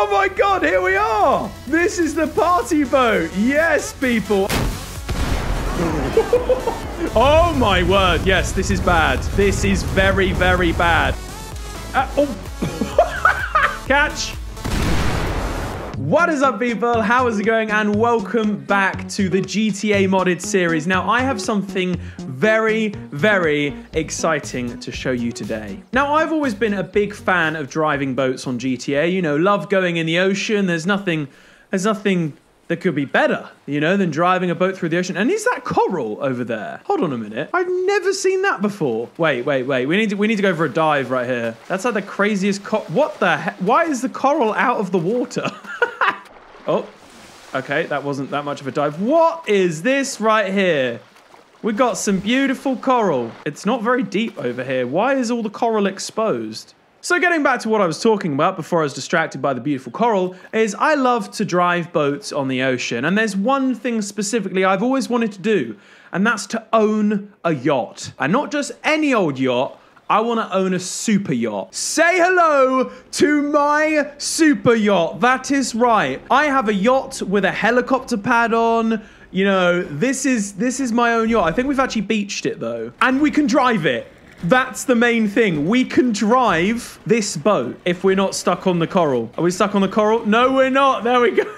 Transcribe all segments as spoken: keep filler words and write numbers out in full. Oh my God, here we are. This is the party boat. Yes, people. Oh my word. Yes, this is bad. This is very, very bad. Uh, oh. Catch. What is up, people? How is it going? And welcome back to the G T A modded series. Now, I have something very, very exciting to show you today. Now, I've always been a big fan of driving boats on G T A. You know, love going in the ocean. There's nothing, there's nothing that could be better, you know, than driving a boat through the ocean. And is that coral over there? Hold on a minute. I've never seen that before. Wait, wait, wait. We need to, we need to go for a dive right here. That's like the craziest co- What the heck? Why is the coral out of the water? Oh, okay, that wasn't that much of a dive. What is this right here? We got some beautiful coral. It's not very deep over here. Why is all the coral exposed? So getting back to what I was talking about before I was distracted by the beautiful coral, is I love to drive boats on the ocean. And there's one thing specifically I've always wanted to do, and that's to own a yacht. And not just any old yacht, I want to own a super yacht. Say hello to my super yacht. That is right. I have a yacht with a helicopter pad on. You know, this is this is my own yacht. I think we've actually beached it though. And we can drive it. That's the main thing. We can drive this boat if we're not stuck on the coral. Are we stuck on the coral? No, we're not. There we go.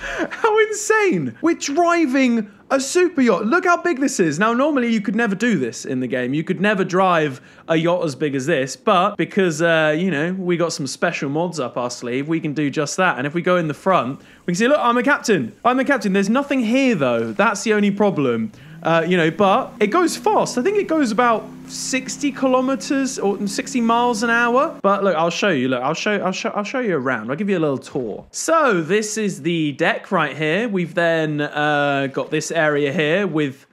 How insane. We're driving a super yacht. Look how big this is. Now, normally you could never do this in the game. You could never drive a yacht as big as this, but because, uh, you know, we got some special mods up our sleeve, we can do just that. And if we go in the front, we can see, look, I'm the captain. I'm the captain. There's nothing here though. That's the only problem. Uh, you know, but it goes fast. I think it goes about sixty kilometers or sixty miles an hour. But look, I'll show you. Look, I'll show, I'll show, I'll show you around. I'll give you a little tour. So this is the deck right here. We've then uh, got this area here with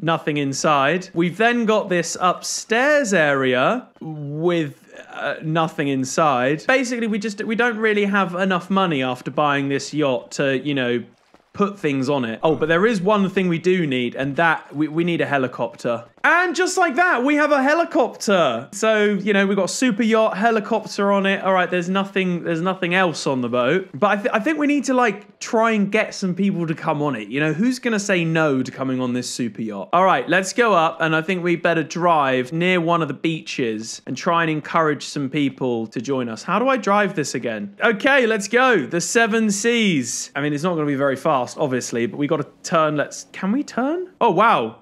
nothing inside. We've then got this upstairs area with uh, nothing inside. Basically, we just we don't really have enough money after buying this yacht to, you know, put things on it. Oh, but there is one thing we do need, and that we, we need a helicopter. And just like that, we have a helicopter. So, you know, we've got super yacht, helicopter on it. All right, there's nothing there's nothing else on the boat. But I, th I think we need to, like, try and get some people to come on it. You know, who's going to say no to coming on this super yacht? All right, let's go up, and I think we better drive near one of the beaches and try and encourage some people to join us. How do I drive this again? Okay, let's go. The seven seas. I mean, it's not going to be very fast, obviously, but we got to turn. Let's, can we turn? Oh, wow.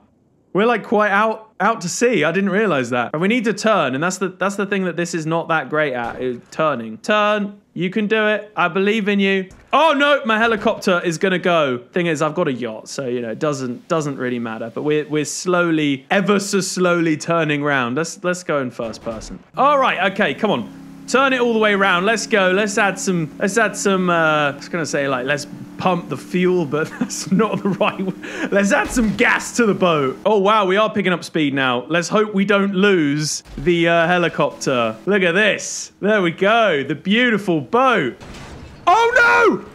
We're like quite out, out to sea. I didn't realize that. And we need to turn. And that's the, that's the thing that this is not that great at, is turning. Turn, you can do it. I believe in you. Oh no, my helicopter is gonna go. Thing is, I've got a yacht, so you know, it doesn't, doesn't really matter. But we're, we're slowly, ever so slowly turning round. Let's, let's go in first person. All right, okay, come on. Turn it all the way around. Let's go. Let's add some, let's add some, uh, I was gonna say like, let's pump the fuel, but that's not the right way. Let's add some gas to the boat. Oh wow, we are picking up speed now. Let's hope we don't lose the uh, helicopter. Look at this. There we go, the beautiful boat. Oh no!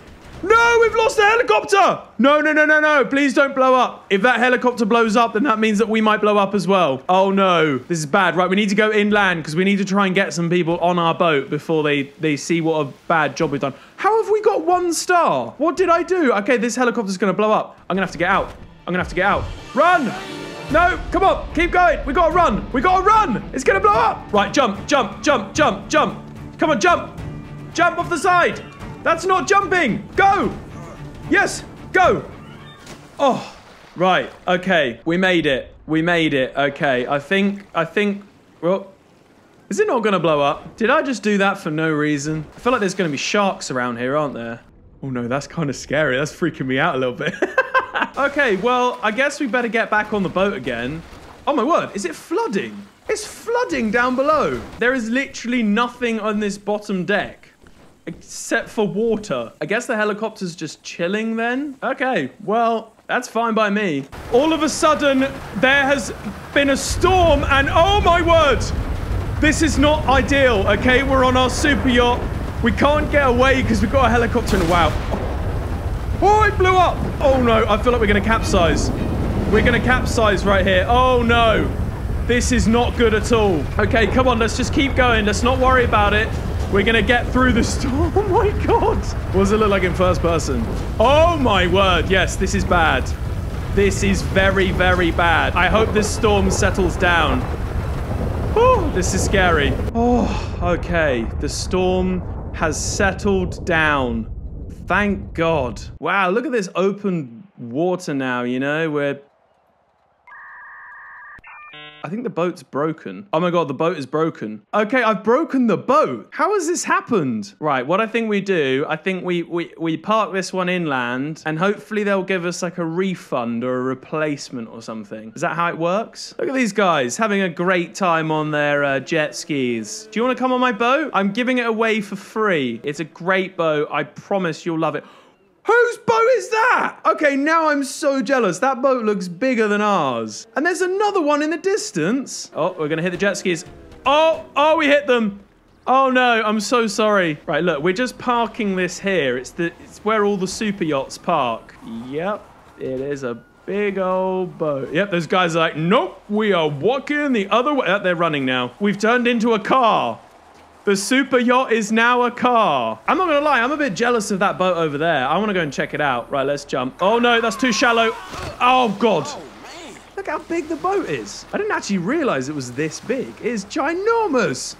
No, we've lost the helicopter! No, no, no, no, no, please don't blow up. If that helicopter blows up, then that means that we might blow up as well. Oh no, this is bad. Right, we need to go inland because we need to try and get some people on our boat before they, they see what a bad job we've done. How have we got one star? What did I do? Okay, this helicopter's gonna blow up. I'm gonna have to get out. I'm gonna have to get out. Run! No, come on, keep going. We gotta run, we gotta run. It's gonna blow up. Right, jump, jump, jump, jump, jump. Come on, jump. Jump off the side. That's not jumping. Go. Yes. Go! Oh, right, okay, we made it, we made it, okay, I think, I think, well, is it not gonna blow up? Did I just do that for no reason? I feel like there's gonna be sharks around here, aren't there? Oh no, that's kind of scary, that's freaking me out a little bit. Okay, well, I guess we better get back on the boat again. Oh my word, is it flooding? It's flooding down below. There is literally nothing on this bottom deck. Except for water. I guess the helicopter's just chilling then? Okay, well, that's fine by me. All of a sudden, there has been a storm and oh my word! This is not ideal, okay? We're on our super yacht. We can't get away because we've got a helicopter and wow. Oh, it blew up! Oh no, I feel like we're gonna capsize. We're gonna capsize right here. Oh no, this is not good at all. Okay, come on, let's just keep going. Let's not worry about it. We're gonna get through the storm. Oh my god. What does it look like in first person? Oh my word. Yes, this is bad. This is very, very bad. I hope this storm settles down. Oh, this is scary. Oh, okay. The storm has settled down. Thank God. Wow, look at this open water now, you know, we're... I think the boat's broken. Oh my God, the boat is broken. Okay, I've broken the boat. How has this happened? Right, what I think we do, I think we, we, we park this one inland and hopefully they'll give us like a refund or a replacement or something. Is that how it works? Look at these guys having a great time on their uh, jet skis. Do you want to come on my boat? I'm giving it away for free. It's a great boat. I promise you'll love it. Whose boat is that? Okay, now I'm so jealous. That boat looks bigger than ours. And there's another one in the distance. Oh, we're gonna hit the jet skis. Oh, oh, we hit them. Oh no, I'm so sorry. Right, look, we're just parking this here. It's the, it's where all the super yachts park. Yep, it is a big old boat. Yep, those guys are like, nope, we are walking the other way. Oh, they're running now. We've turned into a car. The super yacht is now a car. I'm not gonna lie, I'm a bit jealous of that boat over there. I wanna go and check it out. Right, let's jump. Oh no, that's too shallow. Oh God. Oh, look how big the boat is. I didn't actually realize it was this big. It is ginormous.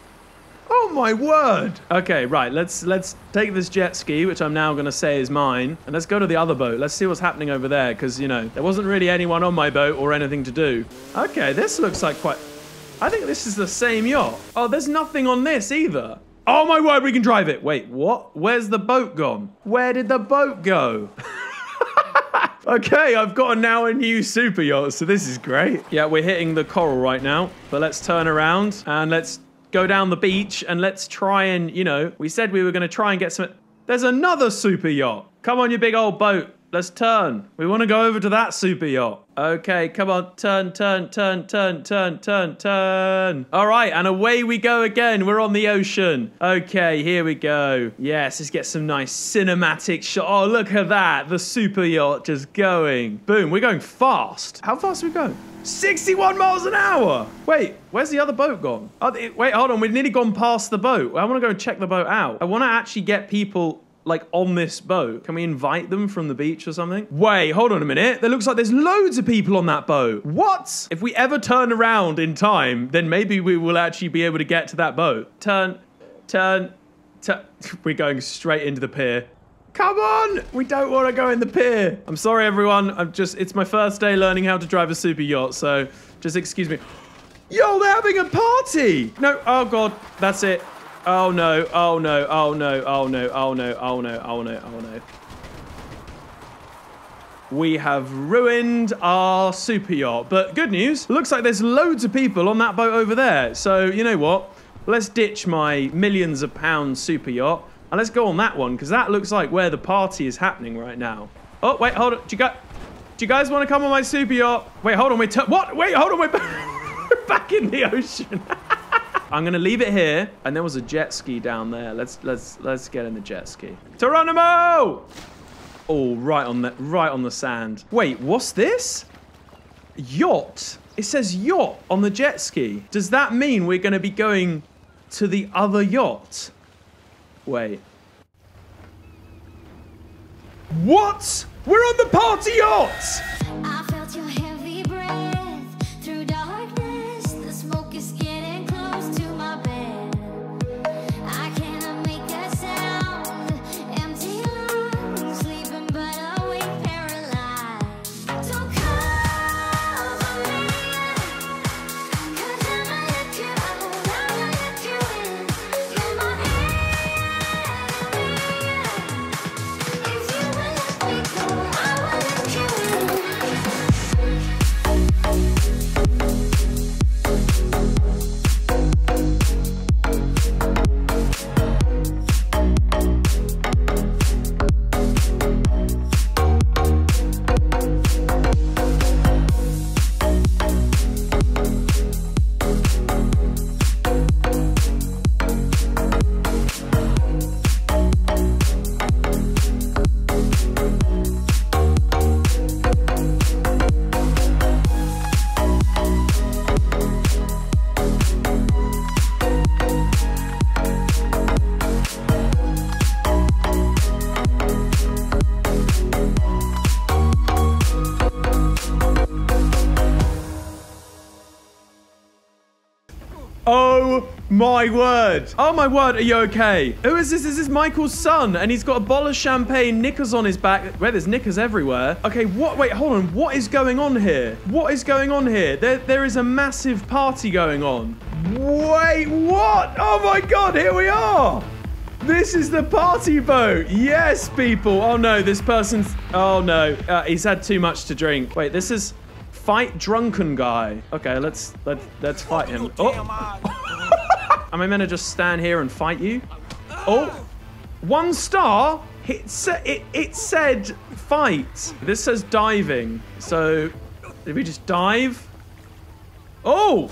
Oh my word. Okay, right, let's let's take this jet ski, which I'm now gonna say is mine, and let's go to the other boat. Let's see what's happening over there, because you know, there wasn't really anyone on my boat or anything to do. Okay, this looks like quite... I think this is the same yacht. Oh, there's nothing on this either. Oh my word, we can drive it. Wait, what? Where's the boat gone? Where did the boat go? Okay, I've got now a new super yacht, so this is great. Yeah, we're hitting the coral right now, but let's turn around and let's go down the beach and let's try and, you know, we said we were gonna try and get some... There's another super yacht. Come on, you big old boat. Let's turn. We want to go over to that super yacht. Okay, come on. Turn, turn, turn, turn, turn, turn, turn. All right, and away we go again. We're on the ocean. Okay, here we go. Yes, let's get some nice cinematic shots. Oh, look at that. The super yacht just going. Boom, we're going fast. How fast are we going? sixty-one miles an hour. Wait, where's the other boat gone? Oh, it, wait, hold on. We've nearly gone past the boat. I want to go and check the boat out. I want to actually get people... like on this boat. Can we invite them from the beach or something? Wait, hold on a minute. That looks like there's loads of people on that boat. What? If we ever turn around in time, then maybe we will actually be able to get to that boat. Turn, turn, turn. We're going straight into the pier. Come on, we don't want to go in the pier. I'm sorry, everyone. I'm just, it's my first day learning how to drive a super yacht, so just excuse me. Yo, they're having a party. No, oh God, that's it. Oh no, oh no, oh no, oh no, oh no, oh no, oh no, oh no. We have ruined our super yacht, but good news. Looks like there's loads of people on that boat over there. So you know what? Let's ditch my millions of pounds super yacht and let's go on that one because that looks like where the party is happening right now. Oh, wait, hold on. Do you guys, do you guys want to come on my super yacht? Wait, hold on, wait, what? Wait, hold on, we're back, we're back in the ocean. I'm gonna leave it here, and there was a jet ski down there. Let's let's let's get in the jet ski. Geronimo! Oh, right on the right on the sand. Wait, what's this? Yacht. It says yacht on the jet ski. Does that mean we're gonna be going to the other yacht? Wait. What? We're on the party yacht! I felt your heavy breath through darkness. The smoke is getting my word. Oh, my word. Are you okay? Who is this? Is this Michael's son? And he's got a bottle of champagne, knickers on his back. Where there's knickers everywhere. Okay, what? Wait, hold on. What is going on here? What is going on here? There, there is a massive party going on. Wait, what? Oh, my God. Here we are. This is the party boat. Yes, people. Oh, no. This person's... Oh, no. Uh, he's had too much to drink. Wait, this is... Fight drunken guy. Okay, let's let's let's fight him. Oh. Am I meant to just stand here and fight you? Oh, one star. It said it, it said fight. This says diving. So did we just dive? Oh,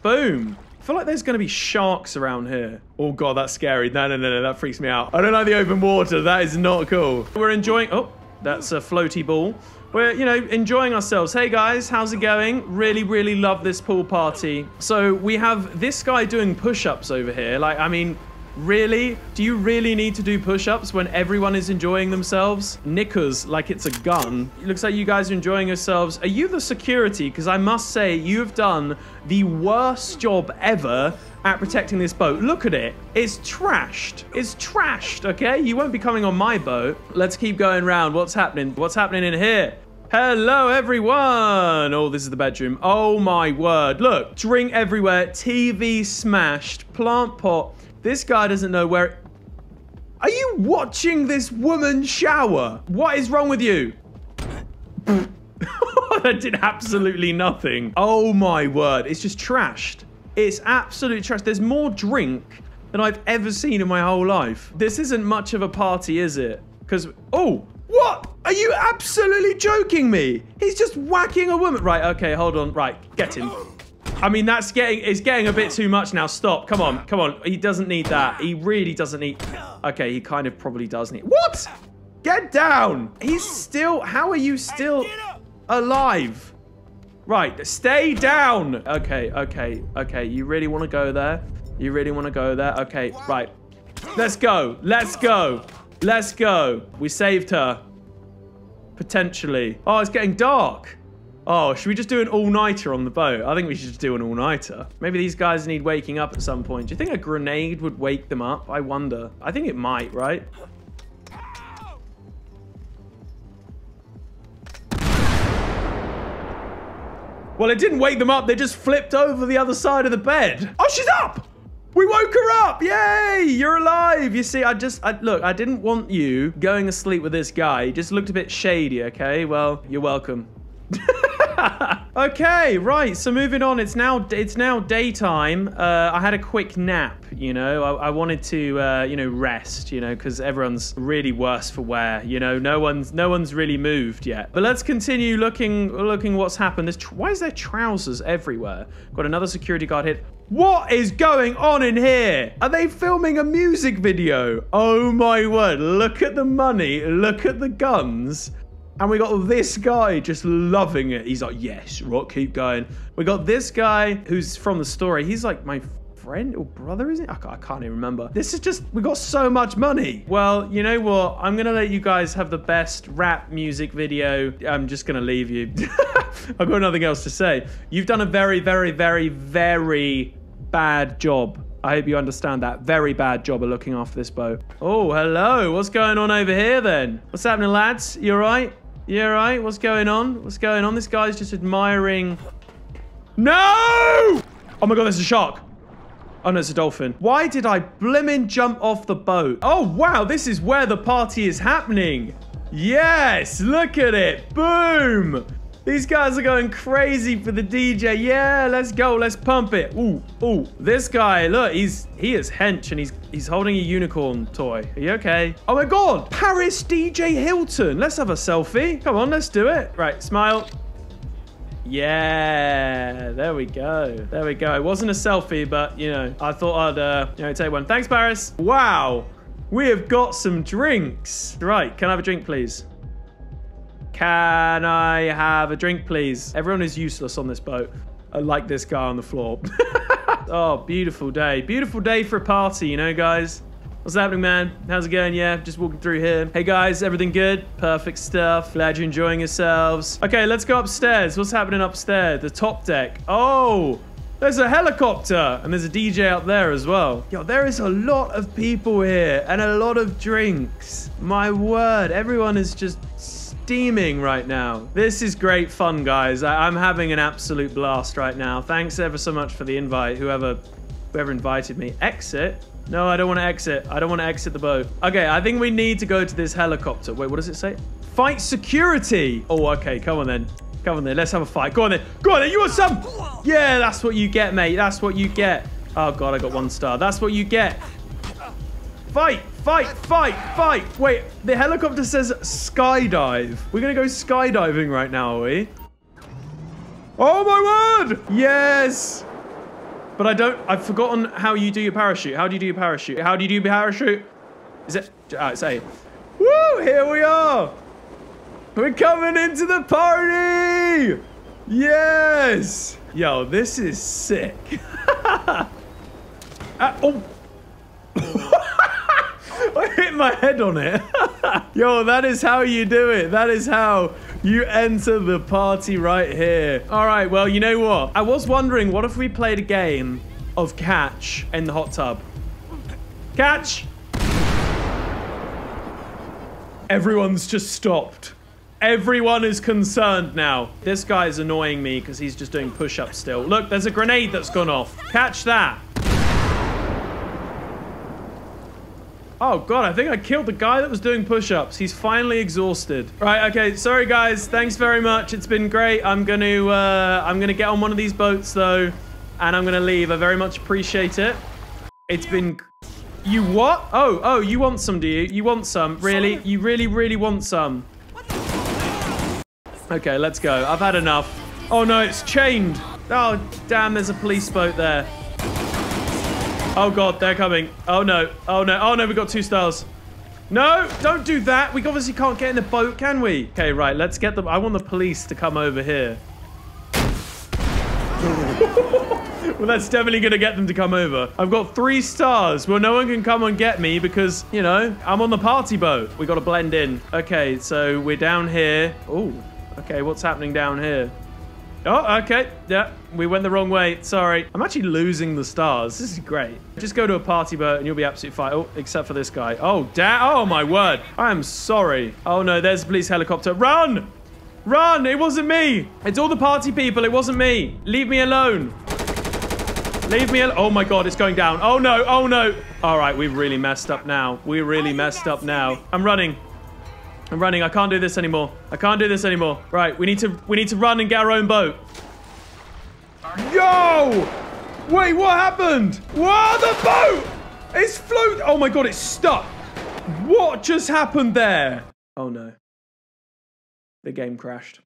boom. I feel like there's going to be sharks around here. Oh, God, that's scary. No, no, no, no. That freaks me out. I don't like the open water. That is not cool. We're enjoying. Oh, that's a floaty ball. We're, you know, enjoying ourselves. Hey, guys, how's it going? Really, really love this pool party. So we have this guy doing push-ups over here. Like, I mean, really? Do you really need to do push-ups when everyone is enjoying themselves? Knickers like it's a gun. It looks like you guys are enjoying yourselves. Are you the security? Because I must say, you've done the worst job ever at protecting this boat. Look at it. It's trashed. It's trashed, okay? You won't be coming on my boat. Let's keep going round. What's happening? What's happening in here? Hello, everyone. Oh, this is the bedroom. Oh, my word. Look, drink everywhere. T V smashed. Plant pot. This guy doesn't know where... It... Are you watching this woman shower? What is wrong with you? That did absolutely nothing. Oh, my word. It's just trashed. It's absolute trash. There's more drink than I've ever seen in my whole life. This isn't much of a party, is it? Because, oh, what? Are you absolutely joking me? He's just whacking a woman. Right, okay, hold on. Right, get him. I mean, that's getting, it's getting a bit too much now. Stop, come on, come on. He doesn't need that. He really doesn't need, okay, he kind of probably does need, what? Get down. He's still, how are you still alive? Right, stay down. Okay, okay, okay. You really want to go there? You really want to go there? Okay, right. Let's go. Let's go. Let's go. We saved her. Potentially. Oh, it's getting dark. Oh, should we just do an all-nighter on the boat? I think we should just do an all-nighter. Maybe these guys need waking up at some point. Do you think a grenade would wake them up? I wonder. I think it might, right? Well, it didn't wake them up. They just flipped over the other side of the bed. Oh, she's up. We woke her up. Yay. You're alive. You see, I just, I, look, I didn't want you going to sleep with this guy. He just looked a bit shady. Okay, well, you're welcome. Okay, right. So moving on. It's now, it's now daytime. Uh, I had a quick nap, you know, I, I wanted to, uh, you know, rest, you know, because everyone's really worse for wear, you know, no one's, no one's really moved yet. But let's continue looking, looking what's happened. There's, why is there trousers everywhere? Got another security guard hit. What is going on in here? Are they filming a music video? Oh my word. Look at the money. Look at the guns. And we got this guy just loving it. He's like, yes, rock, keep going. We got this guy who's from the story. He's like my friend or brother, isn't he? I can't even remember. This is just, we got so much money. Well, you know what? I'm going to let you guys have the best rap music video. I'm just going to leave you. I've got nothing else to say. You've done a very, very, very, very bad job. I hope you understand that. Very bad job of looking after this boat. Oh, hello. What's going on over here then? What's happening, lads? You all right? Yeah, right. What's going on? What's going on? This guy's just admiring. No! Oh my God, there's a shark. Oh no, it's a dolphin. Why did I blimmin' jump off the boat? Oh wow, this is where the party is happening. Yes, look at it. Boom! These guys are going crazy for the D J. Yeah, let's go. Let's pump it. Ooh, ooh. This guy, look, he's he is hench and he's he's holding a unicorn toy. Are you okay? Oh my God, Paris D J Hilton. Let's have a selfie. Come on, let's do it. Right, smile. Yeah, there we go. There we go. It wasn't a selfie, but you know, I thought I'd uh, you know take one. Thanks, Paris. Wow, we have got some drinks. Right, can I have a drink, please? Can I have a drink, please? Everyone is useless on this boat. I like this guy on the floor. Oh, beautiful day. Beautiful day for a party, you know, guys. What's happening, man? How's it going? Yeah, just walking through here. Hey, guys, everything good? Perfect stuff. Glad you're enjoying yourselves. Okay, let's go upstairs. What's happening upstairs? The top deck. Oh, There's a helicopter, and there's a D J out there as well. Yo, there is a lot of people here and a lot of drinks. My word, everyone is just steaming right now. This is great fun, guys. I I'm having an absolute blast right now. Thanks ever so much for the invite, whoever, whoever invited me. Exit? No, I don't want to exit. I don't want to exit the boat. Okay, I think we need to go to this helicopter. Wait, what does it say? Fight security. Oh, okay, come on then. Come on then, let's have a fight. Go on then. Go on then, you want some? Yeah, that's what you get, mate. That's what you get. Oh, God, I got one star. That's what you get. Fight, fight, fight, fight. Wait, the helicopter says skydive. We're going to go skydiving right now, are we? Oh, my word. Yes. But I don't, I've forgotten how you do your parachute. How do you do your parachute? How do you do your parachute? Is it, oh, it's A. Woo, here we are. We're coming into the party! Yes! Yo, this is sick. uh, oh! I hit my head on it. Yo, that is how you do it. That is how you enter the party right here. All right, well, you know what? I was wondering, what if we played a game of catch in the hot tub? Catch! Everyone's just stopped. Everyone is concerned now. This guy is annoying me because he's just doing push-ups still. Look, there's a grenade that's gone off. Catch that. Oh, God, I think I killed the guy that was doing push-ups. He's finally exhausted. Right, okay, sorry, guys. Thanks very much. It's been great. I'm going to uh, I'm gonna get on one of these boats, though, and I'm going to leave. I very much appreciate it. It's been... You what? Oh, oh, you want some, do you? You want some? Really? You really, really want some? Okay, let's go. I've had enough. Oh, no, it's chained. Oh, damn, there's a police boat there. Oh, God, they're coming. Oh, no. Oh, no. Oh, no, we got two stars. No, don't do that. We obviously can't get in the boat, can we? Okay, right, let's get them. I want the police to come over here. Well, that's definitely going to get them to come over. I've got three stars. Well, no one can come and get me because, you know, I'm on the party boat. We got to blend in. Okay, so we're down here. Oh. Okay, what's happening down here? Oh, okay. Yeah, we went the wrong way. Sorry. I'm actually losing the stars. This is great. Just go to a party boat and you'll be absolutely fine. Oh, except for this guy. Oh, damn. Oh, my word. I am sorry. Oh, no, there's a police helicopter. Run! Run! It wasn't me. It's all the party people. It wasn't me. Leave me alone. Leave me alone. Oh, my God. It's going down. Oh, no. Oh, no. All right, we've really messed up now. We really messed up now. I'm running. I'm running. I can't do this anymore. I can't do this anymore. Right, we need to we need to run and get our own boat. Yo! Wait, what happened? Whoa, the boat! It's float. Oh my God, it's stuck. What just happened there? Oh no. The game crashed.